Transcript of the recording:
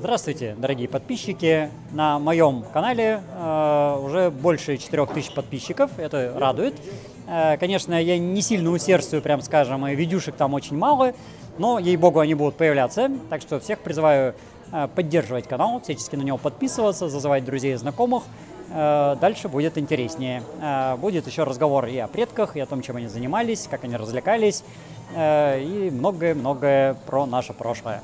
Здравствуйте, дорогие подписчики! На моем канале уже больше 4000 подписчиков, это радует. Конечно, я не сильно усердствую, прям скажем, и видюшек там очень мало, но, ей-богу, они будут появляться. Так что всех призываю поддерживать канал, всячески на него подписываться, зазывать друзей и знакомых. Дальше будет интереснее. Будет еще разговор и о предках, и о том, чем они занимались, как они развлекались, и многое-многое про наше прошлое.